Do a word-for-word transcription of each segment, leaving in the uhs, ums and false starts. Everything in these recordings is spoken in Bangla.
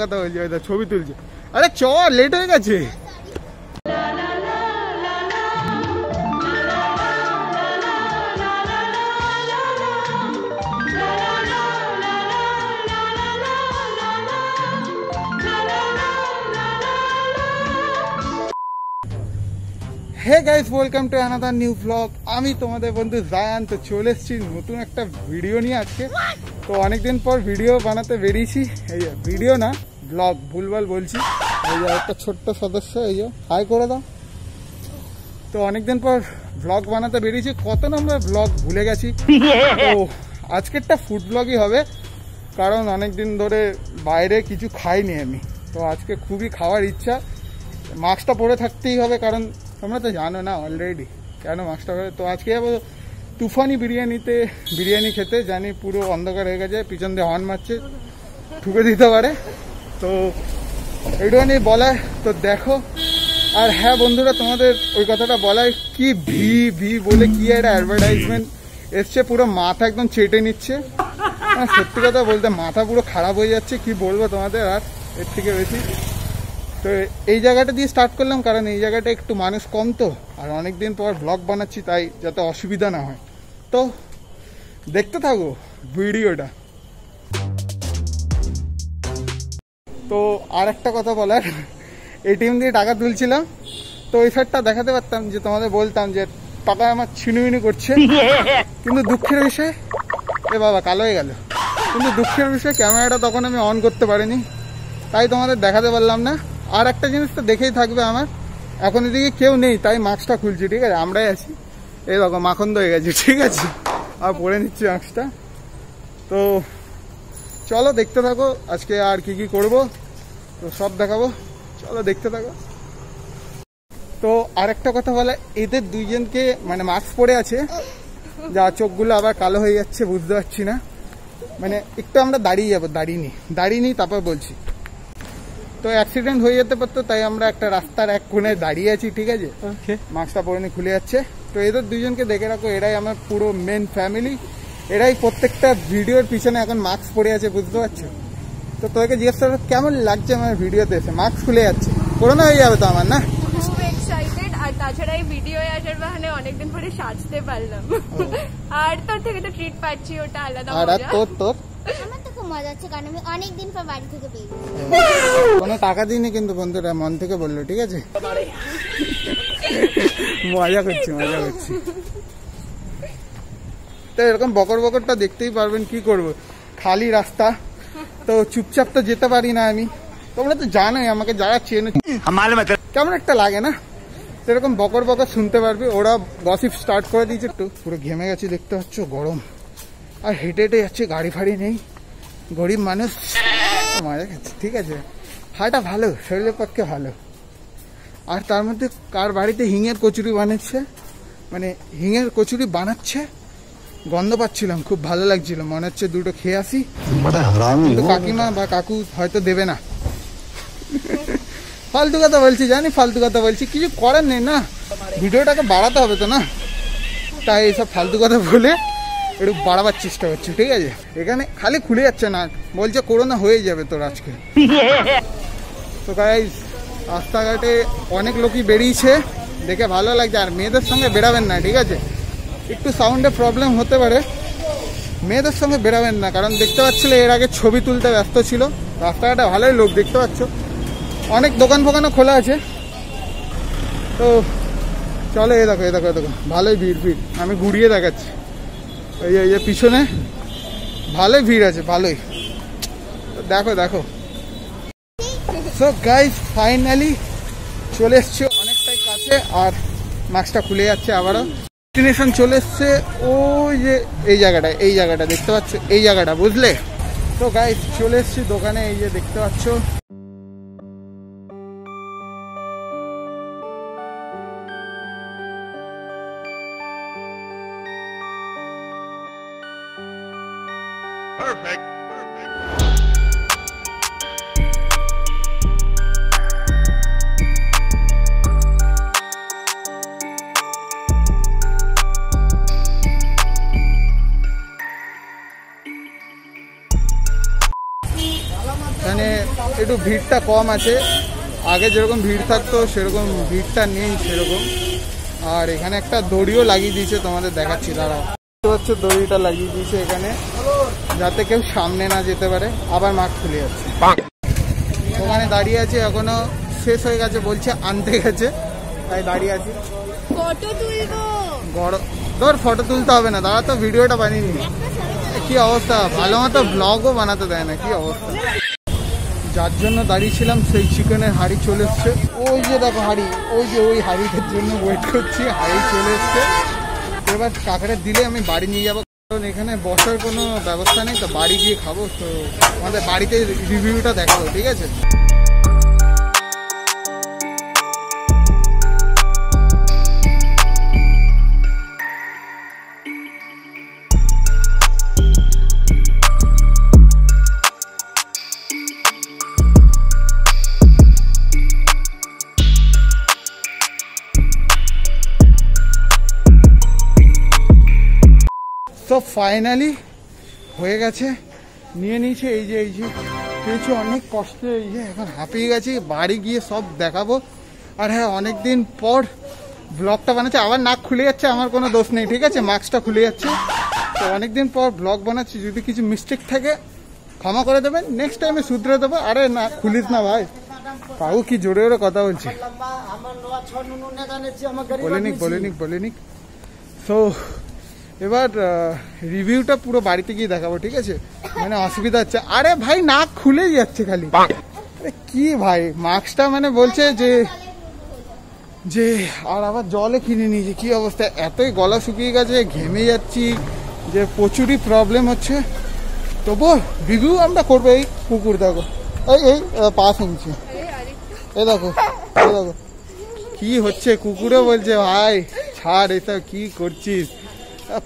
কথা হয়ে যায়, ছবি তুলছে। আরে চ, লেট হয়ে গেছে। Hey guys, welcome to another new blog. আমি তোমাদের বন্ধু জায়ান। তো চলে এসেছি নতুন একটা ভিডিও নিয়ে আজকে। তো অনেকদিন পর ভিডিও বানাতে বেরিয়েছি, এই ভিডিও না ব্লগ, ভুলভাল বলছি। এই যে একটা ছোট্ট সদস্য, এই যে হাই করে দাও। তো অনেকদিন পর ব্লগ বানাতে বেরিয়েছি, কত নম্বর ব্লগ ভুলে গেছি। তো আজকেরটা ফুড ব্লগই হবে, কারণ অনেকদিন ধরে বাইরে কিছু খাইনি আমি। তো আজকে খুবই খাওয়ার ইচ্ছা। মাস্কটা পরে থাকতেই হবে, কারণ তোমরা তো জানো না অলরেডি কেন মাছটা। তো আজকে যাবো তুফানি বিরিয়ানিতে বিরিয়ানি খেতে। জানি পুরো অন্ধকার হয়ে গেছে, পিছন দিয়ে হর্ন মারছে, ঠুকে দিতে পারে। তো এইটুখানি বলার। তো দেখো। আর হ্যাঁ বন্ধুরা, তোমাদের ওই কথাটা বলার, কি ভি ভি বলে কি একটা অ্যাডভার্টাইজমেন্ট এসছে, পুরো মাথা একদম চেটে নিচ্ছে। সত্যি কথা বলতে মাথা পুরো খারাপ হয়ে যাচ্ছে, কি বলবো তোমাদের আর এর থেকে বেশি। তো এই জায়গাটা দিয়ে স্টার্ট করলাম, কারণ এই জায়গাটা একটু মানুষ কম। তো আর অনেকদিন পর ব্লগ বানাচ্ছি, তাই যাতে অসুবিধা না হয়। তো দেখতে থাকো ভিডিওটা। তো আর একটা কথা বলার, এটিএম দিয়ে টাকা তুলছিলাম। তো ওই সাইডটা দেখাতে পারতাম, যে তোমাদের বলতাম যে টাকা আমার ছিনুমিনু করছে। কিন্তু দুঃখের বিষয়, এ বাবা কালো হয়ে গেল। কিন্তু দুঃখের বিষয় ক্যামেরাটা তখন আমি অন করতে পারিনি, তাই তোমাদের দেখাতে পারলাম না। আর একটা জিনিস তো দেখেই থাকবে আমার, এখন এদিকে কেউ নেই তাই মাস্কটা খুলছি, ঠিক আছে? আমরাই আছি। এই দেখো মাখন্দ হয়ে গেছে, ঠিক আছে? আর পরে নিচ্ছি মাস্কটা। তো চলো দেখতে থাকো আজকে আর কি কি করব, তো সব দেখাবো, চলো দেখতে থাকো। তো আর একটা কথা বলা, এদের দুইজনকে মানে মাস্ক পরে আছে, যা চোখগুলো আবার কালো হয়ে যাচ্ছে, বুঝতে পারছি না। মানে একটু আমরা দাঁড়িয়ে যাবো, দাঁড়িয়ে নিই দাঁড়িয়ে নিই তারপর বলছি। তো অ্যাক্সিডেন্ট হয়ে যেতে পারতো, তাই আমরা একটা রাস্তার এক কোণে দাঁড়িয়ে আছি, ঠিক আছে? মাস্কটা পরে নিয়ে খুলে যাচ্ছে। তো এদের দুজনকে দেখে রাখো, এরাই আমার পুরো মেন ফ্যামিলি। এরাই প্রত্যেকটা ভিডিওর পিছনে এখন মাস্ক পরে আছে, বুঝতে পারছো? তো তোকে জিজ্ঞেস করো কেমন লাগছে আমার ভিডিওতে এসে। মাস্ক খুলে যাচ্ছে, করোনা হয়ে যাবে তো আমার, না? খুব এক্সাইটেড। আর তাছাড়া এই ভিডিও আসার বাহানে অনেকদিন পরে সাজতে পারলাম, আর তার থেকে তো ট্রিট পাচ্ছি, ওটা আলাদা। আর তোর তোর কোনো টাকা দিইনি, কিন্তু বন্ধুরা মন থেকে বললো, ঠিক আছে? মজা করছি মজা করছি। তো এরকম বকর বকরটা দেখতেই পারবেন, কি করব, খালি রাস্তা। তো চুপচাপ তো যেতে পারি না আমি, তোমরা তো জানোই আমাকে, যারা চেনো কেমন একটা লাগে না। এরকম বকর বকর শুনতে পারবি। ওরা গসিপ স্টার্ট করে দিয়েছে, একটু পুরো ঘেমে গেছি, দেখতে পাচ্ছ গরম। আর হেঁটে হেঁটে যাচ্ছে, গাড়ি ফাড়ি নেই, গরিব মানুষ, মজা খাচ্ছে, ঠিক আছে? হাঁটা ভালো, শরীরের পক্ষে ভালো। আর তার মধ্যে কার বাড়িতে হিঙের কচুরি বানাচ্ছে, মানে হিঙের কচুরি বানাচ্ছে, গন্ধ পাচ্ছিলাম, খুব ভালো লাগছিল, মনে হচ্ছে দুটো খেয়ে আসি। কাকিমা বা কাকু হয়তো দেবে না। ফালতু কথা বলছি, জানি ফালতু কথা বলছি, কিছু করার নেই না, ভিডিওটাকে বাড়াতে হবে তো, না? তাই এইসব ফালতু কথা বলে একটু বাড়াবার চেষ্টা করছি, ঠিক আছে? এখানে খালি খুলে যাচ্ছে না, বলছে করোনা হয়ে যাবে তোর আজকে। তো গাইস, রাস্তাঘাটে অনেক লোকই বেরিয়েছে, দেখে ভালো লাগছে। আর মেয়েদের সঙ্গে বেরাবেন না, ঠিক আছে? একটু সাউন্ডে প্রবলেম হতে পারে, মেয়েদের সঙ্গে বেরাবেন না, কারণ দেখতে পাচ্ছিলে এর আগে ছবি তুলতে ব্যস্ত ছিল। রাস্তাঘাটে ভালোই লোক, দেখতে পাচ্ছ অনেক দোকান ফোকানও খোলা আছে। তো চলো, এ দেখো এ দেখো এ দেখো ভালোই ভিড় ভিড় আমি ঘুরিয়ে দেখাচ্ছি। এই এই যে পিছনে ভালোই ভিড় আছে, ভালোই, দেখো দেখো। সো গাইস, ফাইনালি চলে এসছে অনেকটাই কাছে। আর মাস্কটা খুলে যাচ্ছে আবারও। ডেস্টিনেশন চলে এসছে, ওই যে এই জায়গাটা, এই জায়গাটা দেখতে পাচ্ছ, এই জায়গাটা, বুঝলে? তো গাইস চলে এসছি দোকানে, এই যে দেখতে পাচ্ছ। Perfect. এখানে একটু ভিড়টা কম আছে, আগে যেরকম ভিড় থাকতো সেরকম ভিড়টা নেই সেরকম। আর এখানে একটা দড়িও লাগিয়ে দিয়েছে, তোমাদের দেখাচ্ছি তারা হচ্ছে দড়িটা লাগিয়ে দিয়েছে এখানে যাতে কেউ সামনে না যেতে পারে। আবার মাঠ খুলে যাচ্ছে, ওখানে দাঁড়িয়ে আছে, এখনো শেষ হয়ে গেছে বলছে, আনতে গেছে তাই দাঁড়িয়ে আছি। তোর ফটো তুলতে হবে না, দাঁড়া তো ভিডিওটা বানিয়ে নি। কি অবস্থা, ভালো মতো ব্লগও বানাতে দেয় না, কি অবস্থা। যার জন্য দাঁড়িয়েছিলাম সেই চিকেনের হাড়ি চলে এসছে, ওই যে দেখো হাড়ি, ওই যে ওই হাড়িটার জন্য ওয়েট করছি, হাড়ি চলে এসছে। এবার কাকাটা দিলে আমি বাড়ি নিয়ে যাবো, কারণ এখানে বসার কোনো ব্যবস্থা নেই, তো বাড়ি গিয়ে খাবো। তো আমাদের বাড়িতে রিভিউটা দেখাবো, ঠিক আছে। তো ফাইনালি হয়ে গেছে, নিয়ে নিয়েছে। এই যে এই যে কিছু অনেক কষ্ট, এই যে এখন হাঁপিয়ে গেছি, বাড়ি গিয়ে সব দেখাবো। আর হ্যাঁ, অনেকদিন পর ব্লগটা বানাচ্ছে। আবার নাক খুলে যাচ্ছে, আমার কোনো দোষ নেই, ঠিক আছে, মাস্কটা খুলে যাচ্ছে। তো অনেকদিন পর ব্লগ বানাচ্ছি, যদি কিছু মিস্টেক থাকে ক্ষমা করে দেবেন, নেক্সট টাইমে শুধরে দেবো। আরে না খুলিস না ভাই, তাও কি জোরে ওরে কথা বলছে, বলেনিক বলেনিক বলেনিক। তো এবার রিভিউটা পুরো বাড়িতে গিয়ে দেখাবো, ঠিক আছে, মানে অসুবিধা হচ্ছে। আরে ভাই নাক খুলে যাচ্ছে খালি, আরে কি ভাই মাস্কটা মানে বলছে যে যে আর আবার জলে কিনে নিয়েছি, কি অবস্থা, এতই গলা শুকিয়ে গেছে, ঘেমে যাচ্ছি, যে প্রচুরই প্রবলেম হচ্ছে। তবুও রিভিউ আমরা করবো। এই কুকুর দেখো, এই এই পাশ নিচ্ছি, এ দেখো এ দেখো কি হচ্ছে, কুকুরও বলছে ভাই ছাড় এসব কি করছিস,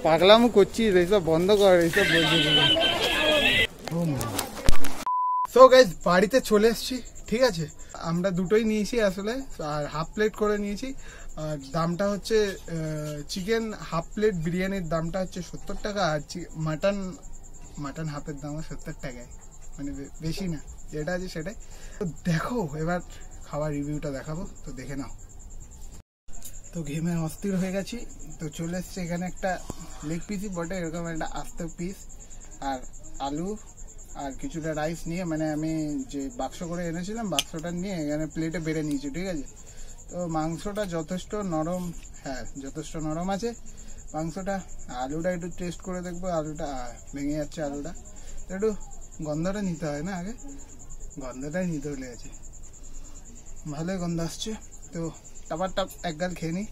পাগলামো করছিস, এইসব বন্ধ কর, এইসব বলছি। সো গাইস বাড়িতে চলে এসছি, ঠিক আছে, আমরা দুটোই নিয়েছি আসলে, আর হাফ প্লেট করে নিয়েছি। আর দামটা হচ্ছে চিকেন হাফ প্লেট বিরিয়ানির দামটা হচ্ছে সত্তর টাকা, আর মাটন মাটন হাফের দামও সত্তর টাকায়, মানে বেশি না, যেটা আছে সেটাই। তো দেখো এবার খাবার রিভিউটা দেখাবো, তো দেখে নাও। তো ঘেমে অস্থির হয়ে গেছি, তো চলে এসছে এখানে একটা লেগ পিসই বটে, এরকম একটা আস্ত পিস আর আলু আর কিছুটা রাইস নিয়ে, মানে আমি যে বাক্স করে এনেছিলাম বাক্সটা নিয়ে এখানে প্লেটে বেড়ে নিয়েছি, ঠিক আছে। তো মাংসটা যথেষ্ট নরম, হ্যাঁ যথেষ্ট নরম আছে মাংসটা। আলুটা একটু টেস্ট করে দেখবো, আলুটা ভেঙে যাচ্ছে, আলুটা একটু গন্ধটা নিতে হয় না, আগে গন্ধটাই নিতে হলে আছে, ভালোই গন্ধ আসছে। তো টাপার টাপ এক গাল খেয়ে নি।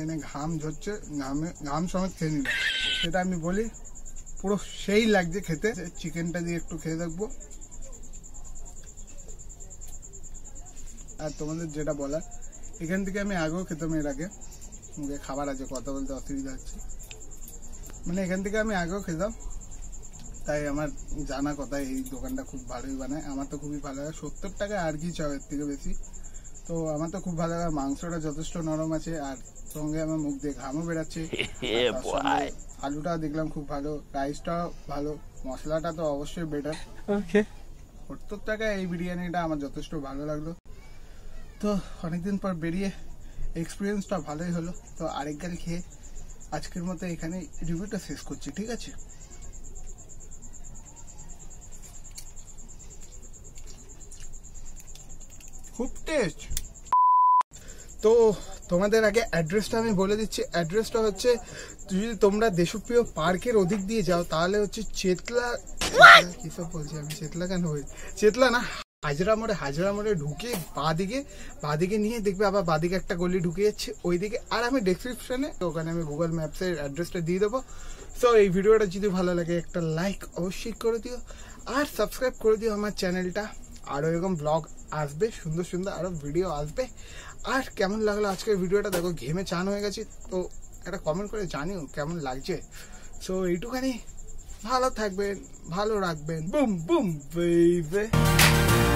এনে ঘাম ঝরছে, ঘামে ঘাম সমেত খেয়ে নিল, সেটা আমি বলি পুরো সেই লাগছে খেতে। চিকেনটা দিয়ে একটু খেয়ে দেখবো, আর তোমাদের যেটা বলার, এখান থেকে আমি আগেও খেতাম এর আগে, মুখে খাবার আছে কথা বলতে অসুবিধা হচ্ছে, মানে এখান থেকে আমি আগেও খেতাম, তাই আমার জানা কথা এই দোকানটা খুব ভালোই বানায়, আমার তো খুবই ভালো লাগে। সত্তর টাকা আর কি চাও এর থেকে বেশি, তো আমার তো খুব ভালো লাগে। মাংসটা যথেষ্ট নরম আছে, আর সঙ্গে আমার মুখ দিয়ে ঘামও বেড়াচ্ছে, আলুটা দেখলাম খুব ভালো, রাইসটাও ভালো, মশলাটা তো অবশ্যই বেটার। সত্তর টাকা এই বিরিয়ানিটা আমার যথেষ্ট ভালো লাগলো। তো অনেকদিন পর বেরিয়ে এক্সপিরিয়েন্সটা ভালোই হলো। তো আরেক গাল খেয়ে আজকের মতো এখানে রিভিউটা শেষ করছি, ঠিক আছে। খুব টেস্ট। তো তোমাদের আগে অ্যাড্রেসটা আমি বলে দিচ্ছি। অ্যাড্রেসটা হচ্ছে, যদি তোমরা দেশপ্রিয় পার্কের ওদিক দিয়ে যাও তাহলে হচ্ছে চেতলা, কিসব বলছি আমি, চেতলা কেন হই, চেতলা না, হাজরা মোড়ে, হাজরা মোড়ে ঢুকে বাঁদিকে, বাঁদিকে নিয়ে দেখবে আবার বাঁদিকে একটা গলি ঢুকে যাচ্ছে ওইদিকে। আর আমি ডেসক্রিপশনে, তো ওখানে আমি গুগল ম্যাপসের অ্যাড্রেসটা দিয়ে দেবো। সো এই ভিডিওটা যদি ভালো লাগে একটা লাইক অবশ্যই করে দিও, আর সাবস্ক্রাইব করে দিও আমার চ্যানেলটা। আরও এরকম ব্লগ আসবে, সুন্দর সুন্দর আরও ভিডিও আসবে। আর কেমন লাগলো আজকের ভিডিওটা, দেখো ঘেমে চান হয়ে গেছি, তো একটা কমেন্ট করে জানিও কেমন লাগছে। সো এইটুখানি, ভালো থাকবেন, ভালো রাখবেন, বুম বুম বেবি।